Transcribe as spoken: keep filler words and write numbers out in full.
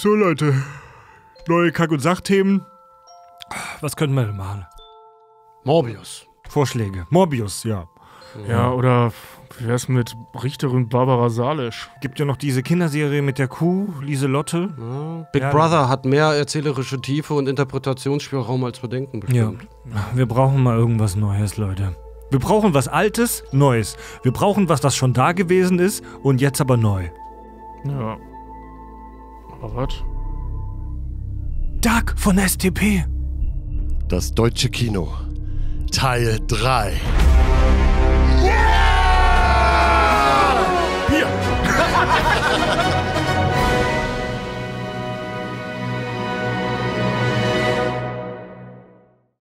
So, Leute. Neue Kack- und Sachthemen. Was könnten wir denn machen? Morbius. Vorschläge. Morbius, ja. Ja, ja, oder wie wär's mit Richterin Barbara Salisch? Gibt ja noch diese Kinderserie mit der Kuh, Lieselotte. Ja. Big ja, Brother hat mehr erzählerische Tiefe und Interpretationsspielraum als wir denken, bestimmt. Ja, wir brauchen mal irgendwas Neues, Leute. Wir brauchen was Altes, Neues. Wir brauchen was, das schon da gewesen ist und jetzt aber neu. Ja. Aber was? Dag von S T P. Das deutsche Kino. Teil drei. Yeah! Hier!